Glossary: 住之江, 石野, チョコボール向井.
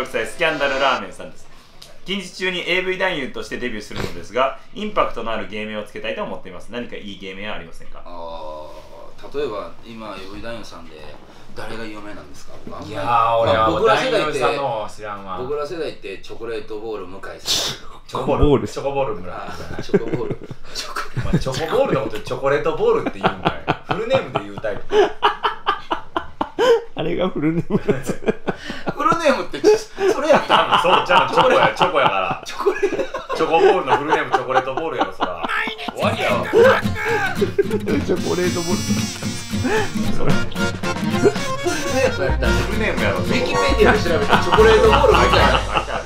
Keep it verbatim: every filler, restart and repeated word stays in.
じゅうろくさいスキャンダルラーメンさんです。近日中に エーブイ 男優としてデビューするのですが、インパクトのある芸名をつけたいと思っています。何かいい芸名はありませんか？ああ、例えば今 エーブイ 男優さんで誰が有名なんですか？いやー、俺は僕ら世代って僕ら世代ってチョコレートボール向井さん、チョコボール、チョコボール村、チョコボール、チョコボールのことチョコレートボールって言うんだよ。フルネームで言うタイプ。あれがフルネーム。フルネームってそれやったんだ。そうじゃん、チョコやチョコやから。チョコレート。チョコボールのフルネームチョコレートボールやろそら。終わりや。チョコレートボール。それ。フルネームやろ。ウィキペディアで調べたらチョコレートボールみたいな。